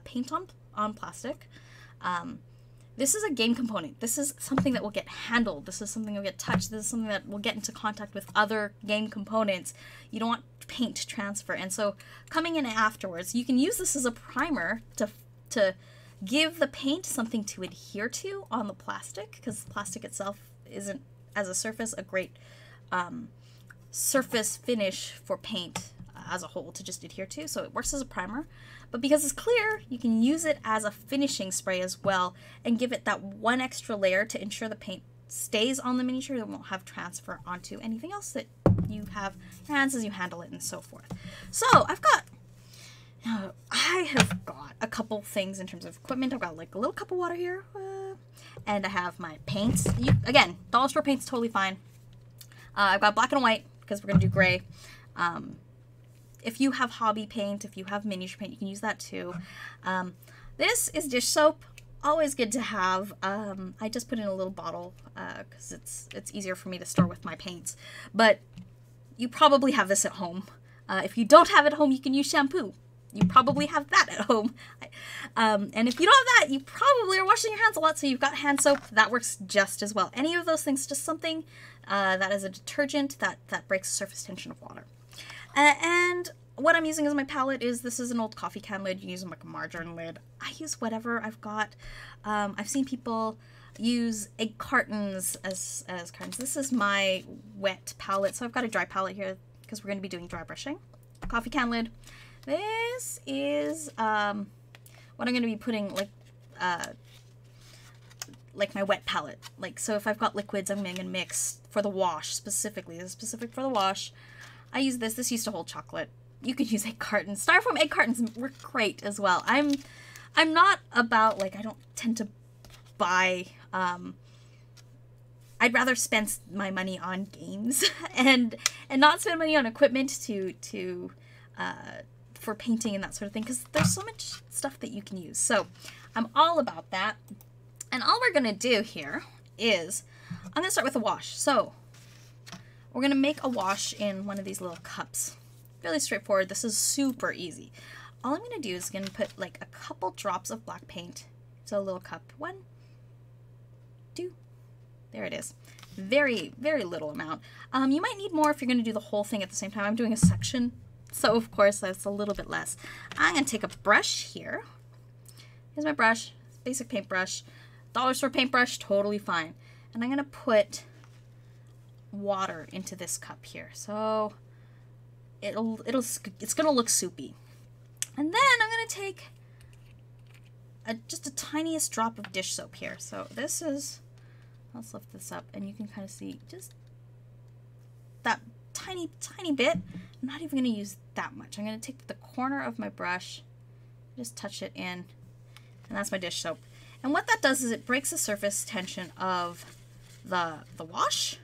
paint on plastic, this is a game component. This is something that will get handled. This is something that will get touched. This is something that will get into contact with other game components. You don't want paint to transfer. And so coming in afterwards, you can use this as a primer to give the paint something to adhere to on the plastic, because the plastic itself isn't, as a surface, a great surface finish for paint as a whole to just adhere to. So it works as a primer, but because it's clear, you can use it as a finishing spray as well and give it that one extra layer to ensure the paint stays on the miniature and won't have transfer onto anything else that you have in your hands as you handle it and so forth. So I have got a couple things in terms of equipment. I've got like a little cup of water here, and I have my paints. Again, dollar store paint's totally fine. I've got black and white because we're going to do gray. If you have hobby paint, if you have miniature paint, you can use that too. This is dish soap. Always good to have. I just put in a little bottle because it's easier for me to store with my paints. But you probably have this at home. If you don't have it at home, you can use shampoo. You probably have that at home. And if you don't have that, you probably are washing your hands a lot, so you've got hand soap. That works just as well. Any of those things, just something that is a detergent that breaks the surface tension of water. And what I'm using as my palette is, this is an old coffee can lid. You use them like a margarine lid. I use whatever I've got. I've seen people use egg cartons as cartons. This is my wet palette. So I've got a dry palette here because we're going to be doing dry brushing. Coffee can lid. This is what I'm going to be putting, like my wet palette. Like, so if I've got liquids, I'm going to mix for the wash specifically. This is specific for the wash. I use this. This used to hold chocolate. You could use egg cartons. Styrofoam egg cartons work great as well. I'm not about, like, I don't tend to buy. I'd rather spend my money on games and not spend money on equipment for painting and that sort of thing, because there's so much stuff that you can use. So I'm all about that. And all we're gonna do here is, I'm gonna start with a wash. So we're gonna make a wash in one of these little cups. Really straightforward. This is super easy. All I'm gonna do is gonna put like a couple drops of black paint into a little cup. One, two, there it is. Very, very little amount. You might need more if you're gonna do the whole thing at the same time. I'm doing a section, so of course that's a little bit less. I'm gonna take a brush here. Here's my brush, basic paintbrush, dollar store paintbrush, totally fine. And I'm gonna put water into this cup here, so it's gonna look soupy. And then I'm gonna take just the tiniest drop of dish soap here. So this is, let's lift this up, and you can kind of see just that tiny bit. I'm not even going to use that much. I'm going to take the corner of my brush, just touch it in, and that's my dish soap. And what that does is it breaks the surface tension of the wash,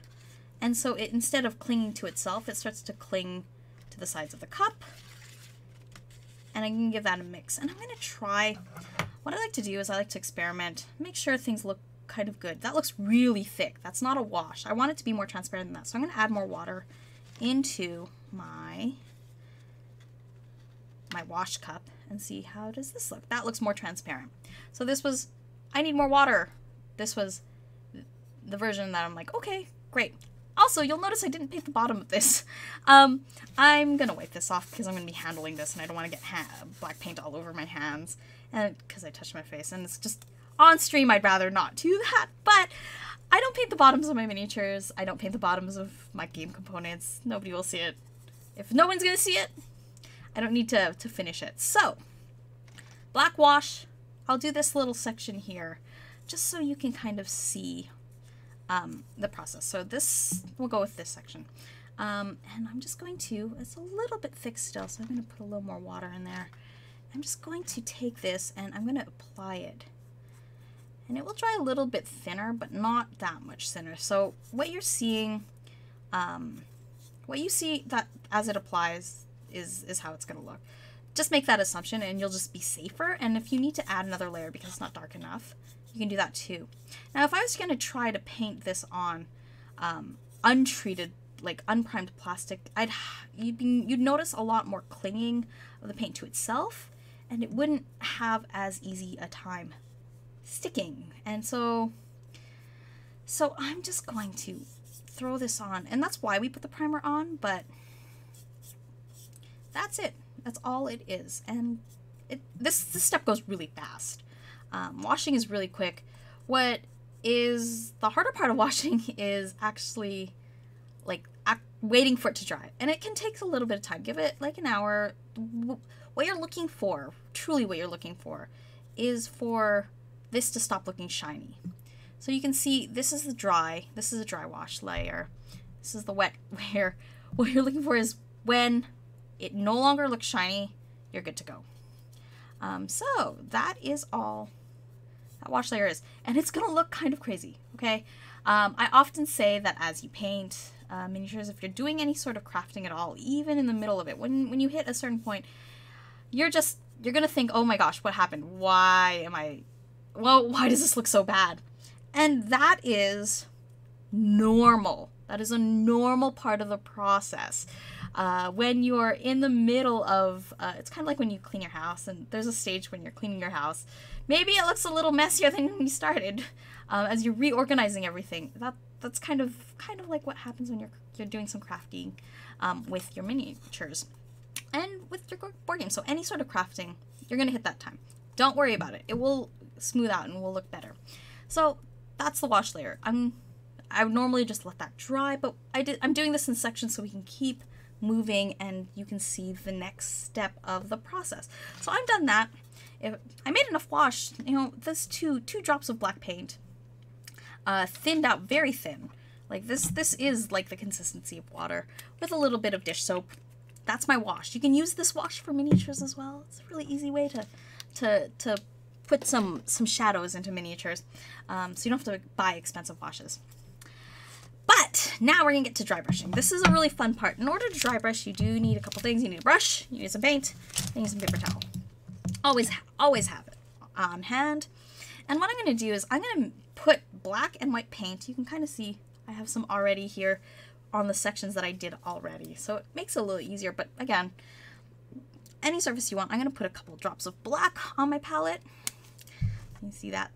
and so it, instead of clinging to itself, it starts to cling to the sides of the cup. And I can give that a mix. And I'm going to try, what I like to do is I like to experiment, make sure things look kind of good. That looks really thick. That's not a wash. I want it to be more transparent than that, so I'm going to add more water into my wash cup and see how does this look. That looks more transparent. So this was, I need more water. This was the version that I'm like, okay, great. Also, you'll notice I didn't paint the bottom of this. I'm gonna wipe this off because I'm gonna be handling this and I don't want to get black paint all over my hands, and because I touched my face, and it's just on stream I'd rather not do that. But I don't paint the bottoms of my miniatures. I don't paint the bottoms of my game components. Nobody will see it. If no one's gonna see it, I don't need to finish it. So, black wash. I'll do this little section here just so you can kind of see the process. So this, we'll go with this section. And I'm just going to, it's a little bit thick still, so I'm going to put a little more water in there. I'm just going to take this and I'm going to apply it. And it will dry a little bit thinner, but not that much thinner. So what you're seeing, what you see that as it applies is how it's going to look. Just make that assumption and you'll just be safer. And if you need to add another layer because it's not dark enough, you can do that too. Now, if I was going to try to paint this on untreated, like unprimed plastic, you'd notice a lot more clinging of the paint to itself, and it wouldn't have as easy a time sticking. And so I'm just going to throw this on, and that's why we put the primer on. But that's it. That's all it is. And this step goes really fast. Washing is really quick. What is the harder part of washing is actually like waiting for it to dry, and it can take a little bit of time. Give it like an hour. What you're looking for, truly what you're looking for, is for this to stop looking shiny. So you can see this is the dry, this is a dry wash layer, this is the wet layer. What you're looking for is when it no longer looks shiny, you're good to go. So that is all that wash layer is, and it's gonna look kind of crazy, okay? I often say that as you paint miniatures, if you're doing any sort of crafting at all, even in the middle of it, when you hit a certain point, you're gonna think, oh my gosh, what happened? Why does this look so bad? And that is normal. That is a normal part of the process. When you're in the middle of, it's kind of like when you clean your house, and there's a stage when you're cleaning your house. Maybe it looks a little messier than when you started, as you're reorganizing everything. That's kind of like what happens when you're doing some crafting with your miniatures and with your board game. So any sort of crafting, you're gonna hit that time. Don't worry about it. It will smooth out and will look better. So that's the wash layer. I would normally just let that dry, but I'm doing this in sections so we can keep moving and you can see the next step of the process. So I've done that. If I made enough wash, you know, this two drops of black paint thinned out very thin. Like this is like the consistency of water with a little bit of dish soap. That's my wash. You can use this wash for miniatures as well. It's a really easy way to put some shadows into miniatures. So you don't have to buy expensive washes. But now we're gonna get to dry brushing. This is a really fun part. In order to dry brush, you do need a couple things. You need a brush, you need some paint, and you need some paper towel. Always have it on hand. And what I'm gonna do is I'm gonna put black and white paint. You can kind of see I have some already here on the sections that I did already. So it makes it a little easier, but again, any surface you want. I'm gonna put a couple drops of black on my palette. You can see that.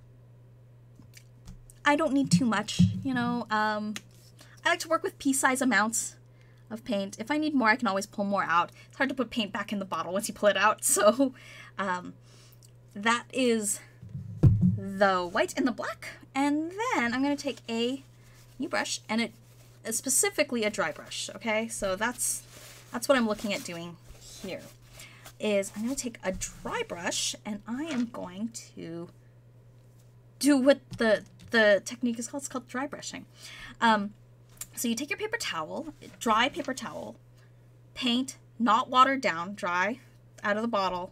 I don't need too much, you know. I like to work with pea-size amounts of paint. If I need more, I can always pull more out. It's hard to put paint back in the bottle once you pull it out. So that is the white and the black. And then I'm gonna take a new brush, and it is specifically a dry brush, okay? So that's what I'm looking at doing here, is I'm gonna take a dry brush and I am going to do what the technique is called. It's called dry brushing. So you take your paper towel, dry paper towel, paint, not watered down, dry, out of the bottle,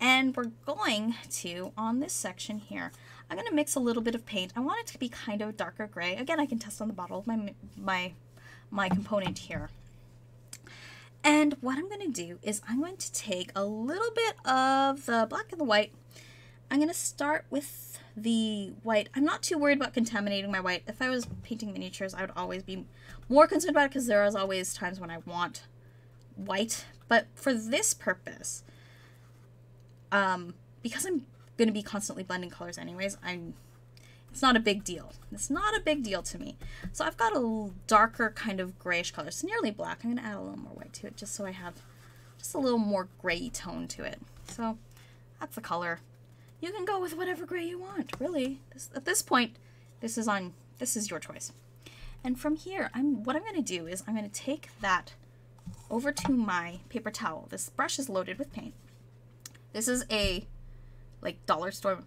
and we're going to, on this section here, I'm going to mix a little bit of paint. I want it to be kind of darker gray. Again, I can test on the bottle of my component here. And what I'm going to do is I'm going to take a little bit of the black and the white. I'm going to start with the white. I'm not too worried about contaminating my white. If I was painting miniatures, I would always be more concerned about it because there is always times when I want white. But for this purpose, because I'm going to be constantly blending colors anyways, it's not a big deal. It's not a big deal to me. So I've got a darker kind of grayish color. It's nearly black. I'm going to add a little more white to it just so I have just a little more gray tone to it. So that's the color. You can go with whatever gray you want, really. At this point, this is your choice. And from here, what I'm gonna do is I'm gonna take that over to my paper towel. This brush is loaded with paint. This is a like dollar store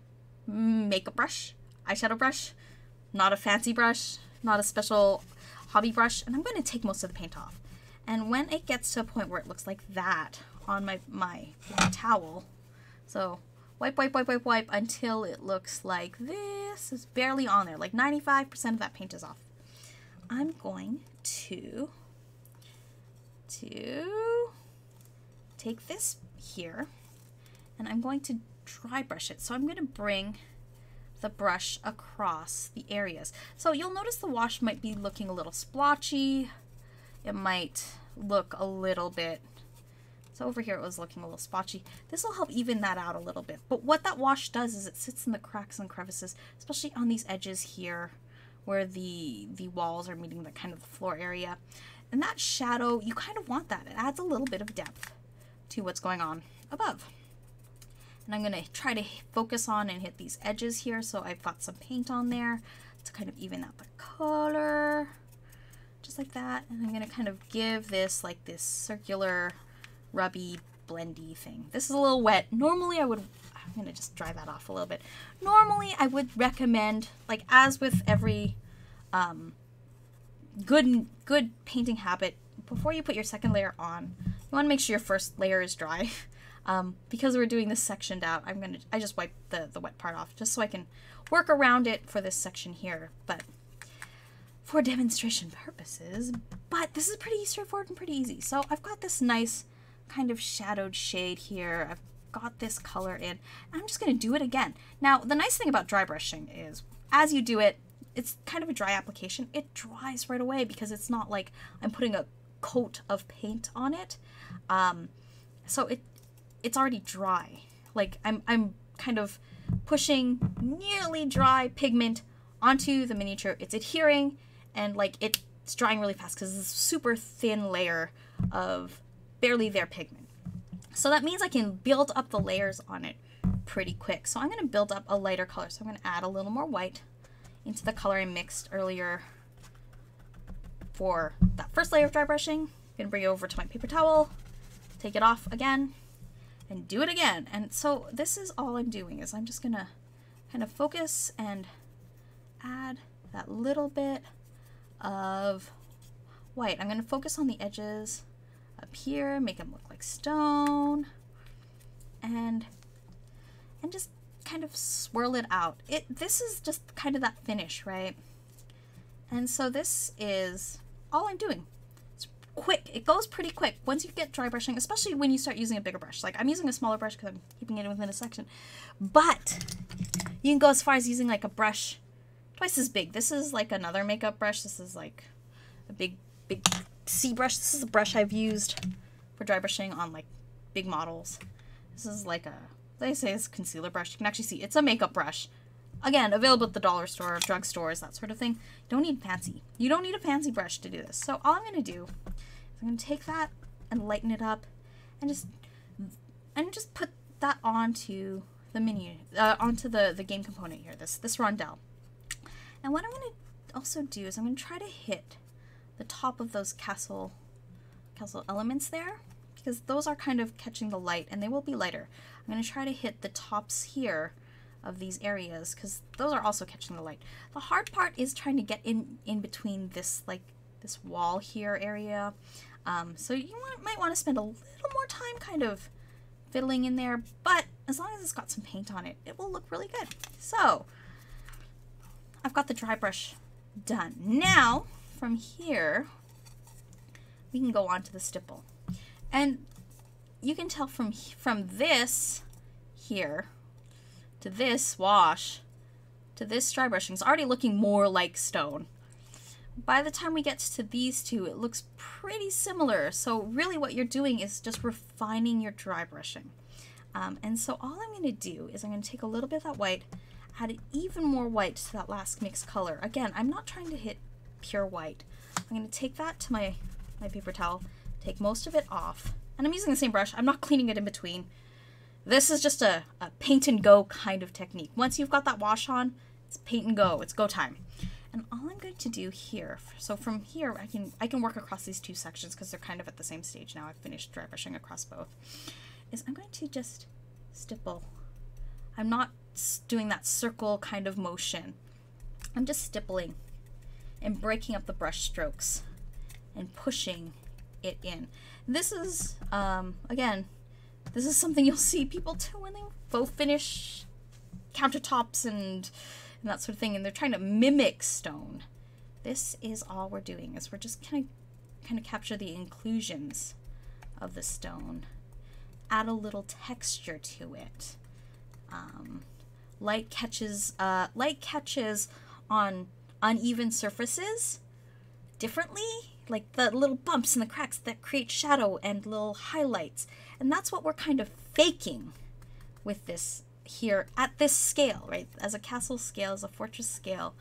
makeup brush, eyeshadow brush, not a fancy brush, not a special hobby brush, and I'm going to take most of the paint off. And when it gets to a point where it looks like that on my towel, so wipe, wipe, wipe, wipe, wipe until it looks like this. It's barely on there, like 95% of that paint is off. I'm going to take this here, and I'm going to dry brush it. So I'm going to bring the brush across the areas. So you'll notice the wash might be looking a little splotchy. It might look a little bit, so over here it was looking a little splotchy. This will help even that out a little bit. But what that wash does is it sits in the cracks and crevices, especially on these edges here where the walls are meeting the kind of the floor area. And that shadow, you kind of want that. It adds a little bit of depth to what's going on above. And I'm going to try to focus on and hit these edges here. So I've got some paint on there to kind of even out the color, just like that. And I'm going to kind of give this like this circular, rubby, blendy thing. This is a little wet. Normally I'm going to just dry that off a little bit. Normally I would recommend, like as with every good painting habit, before you put your second layer on, you want to make sure your first layer is dry. Because we're doing this sectioned out, I just wipe the wet part off just so I can work around it for this section here, but for demonstration purposes. But this is pretty straightforward and pretty easy. So I've got this nice kind of shadowed shade here. I've got this color in, and I'm just going to do it again. Now, the nice thing about dry brushing is as you do it, it's kind of a dry application. It dries right away because it's not like I'm putting a coat of paint on it. So it's already dry. Like I'm kind of pushing nearly dry pigment onto the miniature. It's adhering, and like it's drying really fast because it's a super thin layer of barely there pigment. So that means I can build up the layers on it pretty quick. So I'm going to build up a lighter color. So I'm going to add a little more white into the color I mixed earlier for that first layer of dry brushing. I'm going to bring it over to my paper towel, take it off again, and do it again. And so this is all I'm doing, is I'm just going to kind of focus and add that little bit of white. I'm going to focus on the edges up here, make them look like stone, and just kind of swirl it out. This is just kind of that finish, right? And so this is all I'm doing. It's quick. It goes pretty quick once you get dry brushing, especially when you start using a bigger brush. Like I'm using a smaller brush because I'm keeping it within a section, but you can go as far as using like a brush twice as big. This is like another makeup brush. This is like a big C brush. This is a brush I've used for dry brushing on like big models. This is like a, they say it's a concealer brush. You can actually see it's a makeup brush. Again, available at the dollar store, drug stores, that sort of thing. Don't need fancy. You don't need a fancy brush to do this. So all I'm going to do is I'm going to take that and lighten it up, and just put that onto the menu, onto the game component here, this rondelle. And what I'm going to also do is I'm going to try to hit the top of those castle elements there, because those are kind of catching the light and they will be lighter. I'm going to try to hit the tops here of these areas because those are also catching the light. The hard part is trying to get in between this, like this wall here area. So you might want to spend a little more time kind of fiddling in there, but as long as it's got some paint on it, it will look really good. So I've got the dry brush done. Now from here, we can go on to the stipple. And you can tell from this here to this wash to this dry brushing, it's already looking more like stone. By the time we get to these two, it looks pretty similar. So really what you're doing is just refining your dry brushing. And so all I'm going to do is I'm going to take a little bit of that white, add even more white to that last mixed color. Again, I'm not trying to hit pure white. I'm going to take that to my paper towel, take most of it off, and I'm using the same brush. I'm not cleaning it in between. This is just a paint and go kind of technique. Once you've got that wash on, it's paint and go. It's go time. And all I'm going to do here, so from here I can work across these two sections because they're kind of at the same stage now. I've finished dry brushing across both. Is I'm going to just stipple. I'm not doing that circle kind of motion. I'm just stippling and breaking up the brush strokes and pushing it in. This is, again, this is something you'll see people do when they faux finish countertops and that sort of thing, and they're trying to mimic stone. This is all we're doing, is we're just kind of capture the inclusions of the stone, add a little texture to it. Light catches on uneven surfaces differently, like the little bumps and the cracks that create shadow and little highlights. And that's what we're kind of faking with this here at this scale, right? As a castle scale, as a fortress scale,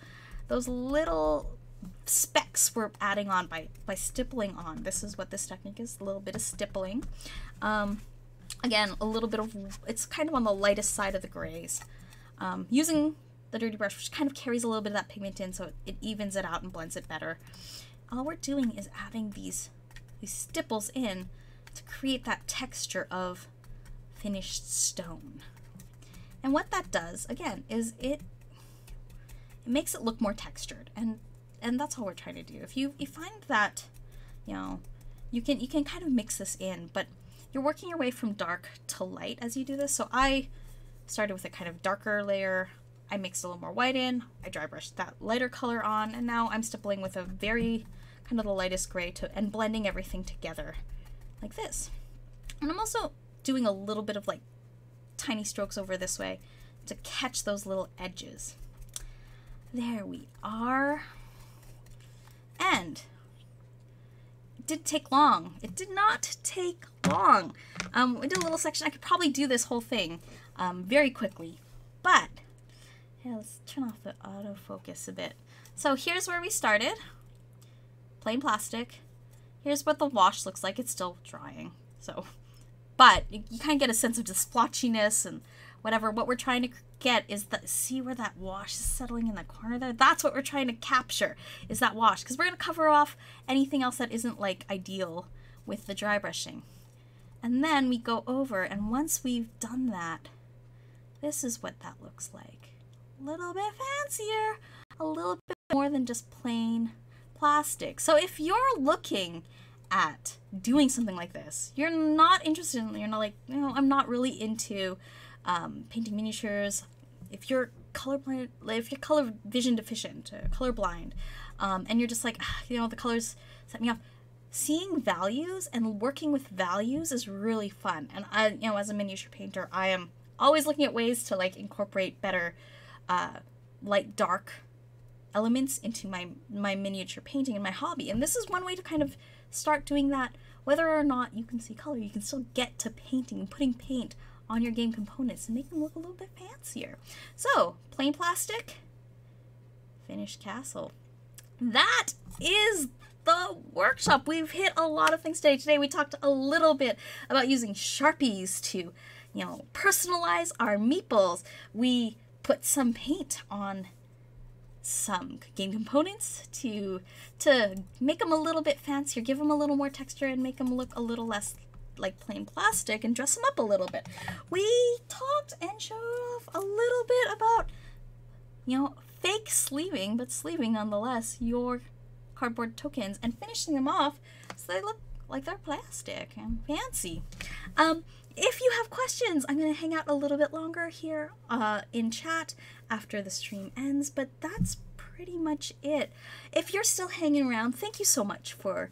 those little specks we're adding on by stippling on. This is what this technique is, a little bit of stippling. Again, a little bit of, it's kind of on the lightest side of the grays. Using the dirty brush, which kind of carries a little bit of that pigment in, so it evens it out and blends it better. All we're doing is adding these stipples in to create that texture of finished stone. And what that does, again, is it makes it look more textured, and that's all we're trying to do. If you find that, you know, you can kind of mix this in, but you're working your way from dark to light as you do this. So I started with a kind of darker layer. I mixed a little more white in, I dry brushed that lighter color on, and now I'm stippling with a very kind of the lightest gray and blending everything together like this. And I'm also doing a little bit of like tiny strokes over this way to catch those little edges. There we are. And it did take long. It did not take long. We did a little section. I could probably do this whole thing very quickly, but yeah, let's turn off the autofocus a bit. So here's where we started. Plain plastic. Here's what the wash looks like. It's still drying. So, but you kind of get a sense of the splotchiness and whatever. What we're trying to get is that, see where that wash is settling in the corner there? That's what we're trying to capture, is that wash. Because we're going to cover off anything else that isn't like ideal with the dry brushing. And then we go over, and once we've done that, this is what that looks like. Little bit fancier, a little bit more than just plain plastic. So if you're looking at doing something like this, you're not interested in, you're not like, you know, I'm not really into painting miniatures. If you're colorblind, if you're color vision deficient, colorblind, and you're just like, ah, you know, the colors set me off. Seeing values and working with values is really fun. And I, you know, as a miniature painter, I am always looking at ways to like incorporate better light dark elements into my miniature painting and my hobby, and this is one way to kind of start doing that. Whether or not you can see color, you can still get to painting and putting paint on your game components and make them look a little bit fancier. So plain plastic, finished castle. That is the workshop. We've hit a lot of things today. Today we talked a little bit about using Sharpies to, you know, personalize our meeples. We put some paint on some game components to make them a little bit fancier, give them a little more texture and make them look a little less like plain plastic and dress them up a little bit. We talked and showed off a little bit about, you know, fake sleeving, but sleeving nonetheless, your cardboard tokens and finishing them off so they look like they're plastic and fancy. If you have questions, I'm going to hang out a little bit longer here in chat after the stream ends, but that's pretty much it. If you're still hanging around, thank you so much for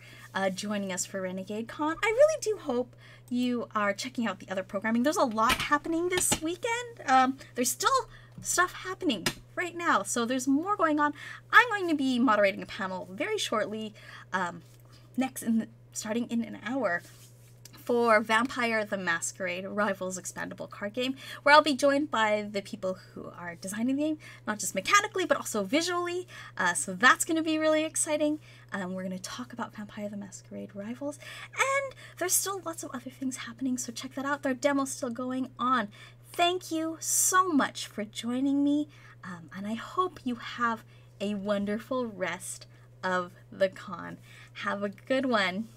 joining us for Renegade Con. I really do hope you are checking out the other programming. There's a lot happening this weekend. There's still stuff happening right now, so there's more going on. I'm going to be moderating a panel very shortly, starting in an hour, for Vampire the Masquerade Rivals Expandable Card Game, where I'll be joined by the people who are designing the game, not just mechanically, but also visually. So that's going to be really exciting. We're going to talk about Vampire the Masquerade Rivals, and there's still lots of other things happening, so check that out. Their demo's still going on. Thank you so much for joining me, and I hope you have a wonderful rest of the con. Have a good one.